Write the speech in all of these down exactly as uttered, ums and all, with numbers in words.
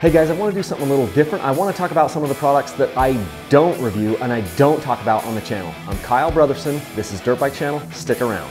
Hey guys, I want to do something a little different. I want to talk about some of the products that I don't review and I don't talk about on the channel. I'm Kyle Brotherson, this is Dirt Bike Channel, stick around.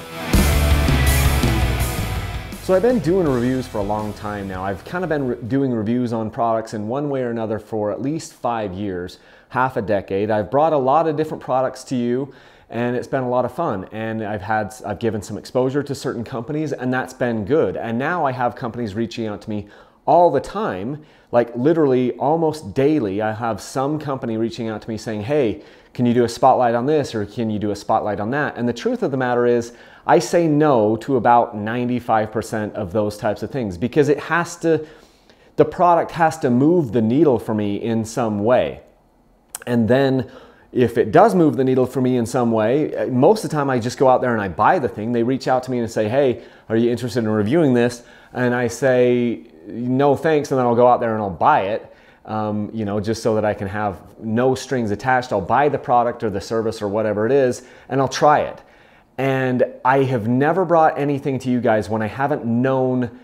So I've been doing reviews for a long time now. I've kind of been re doing reviews on products in one way or another for at least five years, half a decade. I've brought a lot of different products to you and it's been a lot of fun. And I've had, I've given some exposure to certain companies and that's been good. And now I have companies reaching out to me all the time, like literally almost daily. I have some company reaching out to me saying, hey, can you do a spotlight on this or can you do a spotlight on that? And the truth of the matter is I say no to about ninety-five percent of those types of things because it has to, the product has to move the needle for me in some way. And then if it does move the needle for me in some way, most of the time I just go out there and I buy the thing. They reach out to me and say, hey, are you interested in reviewing this? And I say, no thanks, and then I'll go out there and I'll buy it, um, you know, just so that I can have no strings attached. I'll buy the product or the service or whatever it is, and I'll try it. And I have never brought anything to you guys when I haven't known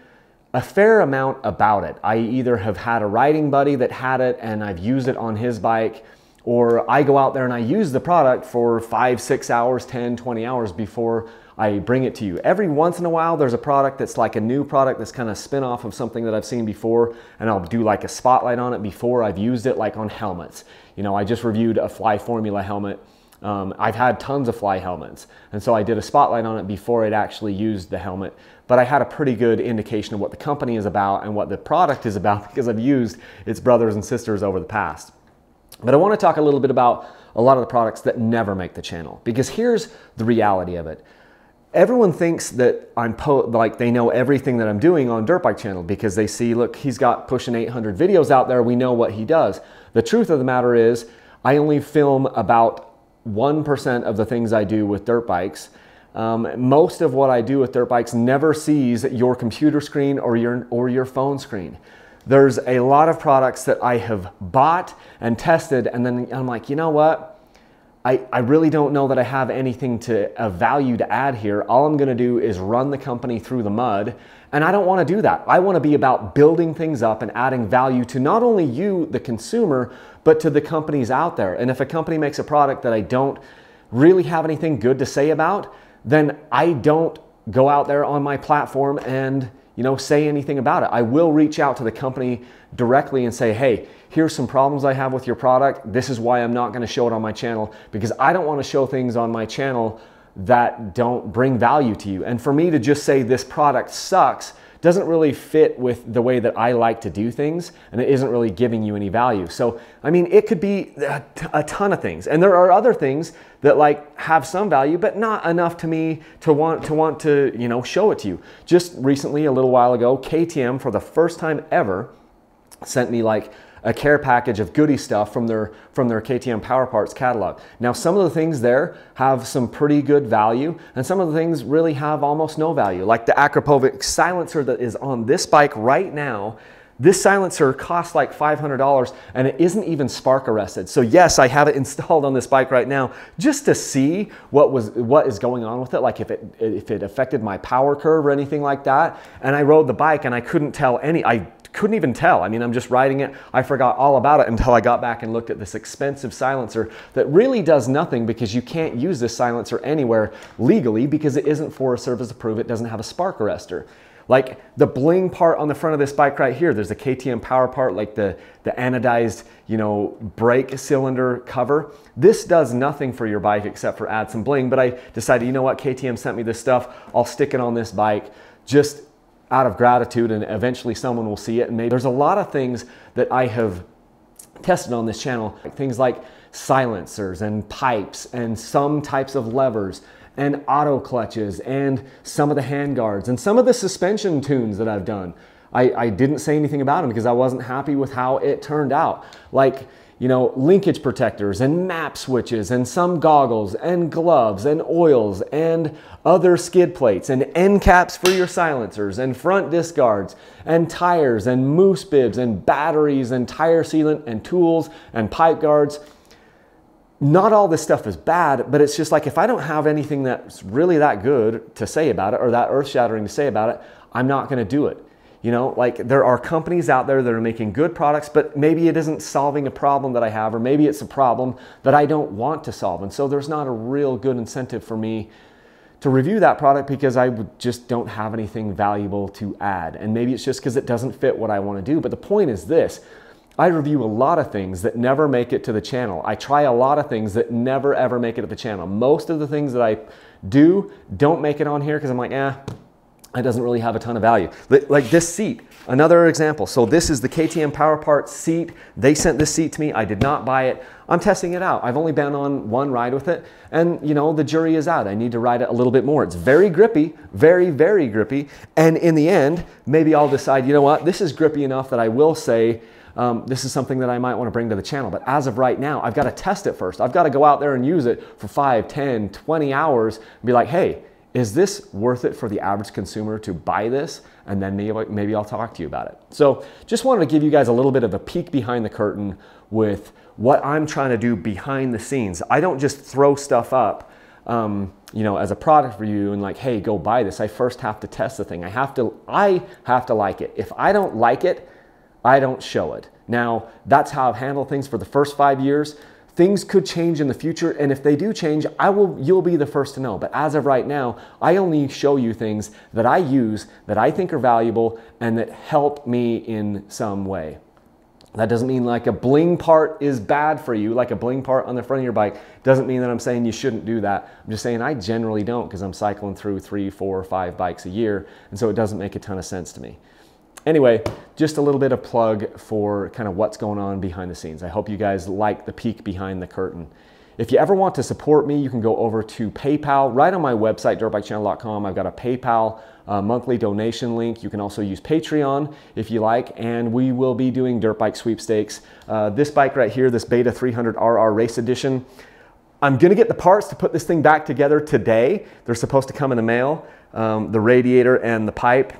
a fair amount about it. I either have had a riding buddy that had it and I've used it on his bike, or I go out there and I use the product for five, six hours, ten, twenty hours before I bring it to you. Every once in a while, there's a product that's like a new product that's kind of spin off of something that I've seen before, and I'll do like a spotlight on it before I've used it, like on helmets. You know, I just reviewed a Fly Formula helmet. Um, I've had tons of Fly helmets, and so I did a spotlight on it before it actually used the helmet, but I had a pretty good indication of what the company is about and what the product is about because I've used its brothers and sisters over the past. But I want to talk a little bit about a lot of the products that never make the channel, because here's the reality of it. Everyone thinks that I'm po like they know everything that I'm doing on Dirt Bike Channel because they see, look, he's got pushing eight hundred videos out there. We know what he does. The truth of the matter is I only film about one percent of the things I do with dirt bikes. Um, most of what I do with dirt bikes never sees your computer screen or your, or your phone screen. There's a lot of products that I have bought and tested, and then I'm like, you know what? I, I really don't know that I have anything to of value to add here. All I'm gonna do is run the company through the mud, and I don't wanna do that. I wanna be about building things up and adding value to not only you, the consumer, but to the companies out there. And if a company makes a product that I don't really have anything good to say about, then I don't go out there on my platform and you know, say anything about it. I will reach out to the company directly and say, hey, here's some problems I have with your product. This is why I'm not gonna show it on my channel, because I don't wanna show things on my channel that don't bring value to you. And for me to just say this product sucks doesn't really fit with the way that I like to do things, and it isn't really giving you any value. So, I mean, it could be a, a ton of things. And there are other things that like have some value, but not enough to me to want to, want to you know, show it to you. Just recently, a little while ago, K T M, for the first time ever, sent me like a care package of goodie stuff from their, from their K T M Power Parts catalog. Now, some of the things there have some pretty good value, and some of the things really have almost no value, like the Akropovic silencer that is on this bike right now. This silencer costs like five hundred dollars, and it isn't even spark arrested. So yes, I have it installed on this bike right now just to see what was what is going on with it, like if it if it affected my power curve or anything like that. And I rode the bike and I couldn't tell any, I couldn't even tell. I mean, I'm just riding it. I forgot all about it until I got back and looked at this expensive silencer that really does nothing, because you can't use this silencer anywhere legally because it isn't Forest Service approved. It doesn't have a spark arrestor. Like the bling part on the front of this bike right here, there's a K T M Power Part, like the, the anodized, you know, brake cylinder cover. This does nothing for your bike except for add some bling, but I decided, you know what, K T M sent me this stuff, I'll stick it on this bike just out of gratitude, and eventually someone will see it. And maybe there's a lot of things that I have tested on this channel, like things like silencers and pipes and some types of levers and auto clutches and some of the hand guards and some of the suspension tunes that I've done. I, I didn't say anything about them because I wasn't happy with how it turned out. Like, you know, linkage protectors and map switches and some goggles and gloves and oils and other skid plates and end caps for your silencers and front disc guards and tires and moose bibs and batteries and tire sealant and tools and pipe guards. Not all this stuff is bad, but it's just like, if I don't have anything that's really that good to say about it or that earth-shattering to say about it, I'm not gonna do it. You know, like there are companies out there that are making good products, but maybe it isn't solving a problem that I have, or maybe it's a problem that I don't want to solve. And so there's not a real good incentive for me to review that product because I just don't have anything valuable to add. And maybe it's just because it doesn't fit what I want to do. But the point is this, I review a lot of things that never make it to the channel. I try a lot of things that never ever make it to the channel. Most of the things that I do don't make it on here because I'm like, eh, it doesn't really have a ton of value. Like this seat, another example. So this is the K T M Power Parts seat. They sent this seat to me. I did not buy it. I'm testing it out. I've only been on one ride with it, and you know, the jury is out. I need to ride it a little bit more. It's very grippy, very, very grippy. And in the end, maybe I'll decide, you know what, this is grippy enough that I will say, Um, this is something that I might want to bring to the channel. But as of right now, I've got to test it first. I've got to go out there and use it for five, ten, twenty hours and be like, hey, is this worth it for the average consumer to buy this? And then maybe, maybe I'll talk to you about it. So just wanted to give you guys a little bit of a peek behind the curtain with what I'm trying to do behind the scenes. I don't just throw stuff up Um, you know, as a product review and like, hey, go buy this. I first have to test the thing. I have to, I have to like it. If I don't like it, I don't show it. Now, that's how I've handled things for the first five years. Things could change in the future, and if they do change, I will, you'll be the first to know. But as of right now, I only show you things that I use, that I think are valuable, and that help me in some way. That doesn't mean like a bling part is bad for you, like a bling part on the front of your bike. Doesn't mean that I'm saying you shouldn't do that. I'm just saying I generally don't because I'm cycling through three, four, five bikes a year, and so it doesn't make a ton of sense to me. Anyway, just a little bit of plug for kind of what's going on behind the scenes. I hope you guys like the peek behind the curtain. If you ever want to support me, you can go over to PayPal. Right on my website, dirt bike channel dot com, I've got a PayPal uh, monthly donation link. You can also use Patreon if you like, and we will be doing dirt bike sweepstakes. Uh, this bike right here, this Beta three hundred R R Race Edition, I'm gonna get the parts to put this thing back together today. They're supposed to come in the mail, um, the radiator and the pipe.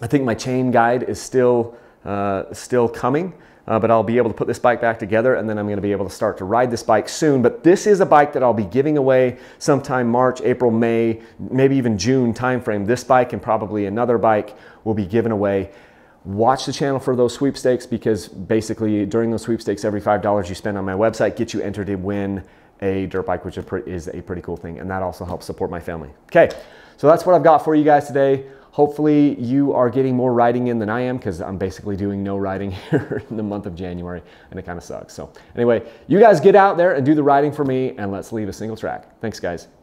I think my chain guide is still, uh, still coming, uh, but I'll be able to put this bike back together, and then I'm gonna be able to start to ride this bike soon. But this is a bike that I'll be giving away sometime March, April, May, maybe even June timeframe. This bike and probably another bike will be given away. Watch the channel for those sweepstakes, because basically during those sweepstakes, every five dollars you spend on my website gets you entered to win a dirt bike, which is a pretty cool thing. And that also helps support my family. Okay, so that's what I've got for you guys today. Hopefully you are getting more riding in than I am, because I'm basically doing no riding here in the month of January, and it kind of sucks. So anyway, you guys get out there and do the riding for me, and let's leave a single track. Thanks, guys.